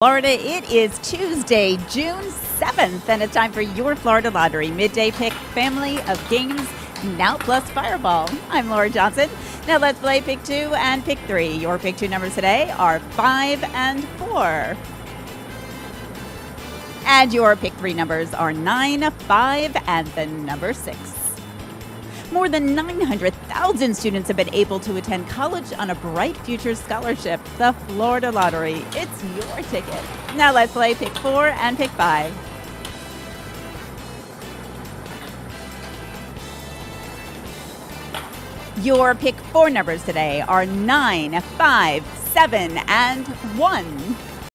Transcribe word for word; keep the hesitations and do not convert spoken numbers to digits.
Florida, it is Tuesday, June seventh, and it's time for your Florida Lottery Midday Pick family of games, now plus Fireball. I'm Laura Johnson. Now let's play Pick two and Pick three. Your Pick two numbers today are five and four. And your Pick three numbers are nine, five, and the number six. More than nine hundred thousand students have been able to attend college on a Bright Futures scholarship, the Florida Lottery. It's your ticket. Now let's play Pick four and Pick five. Your Pick four numbers today are nine, five, seven, and one.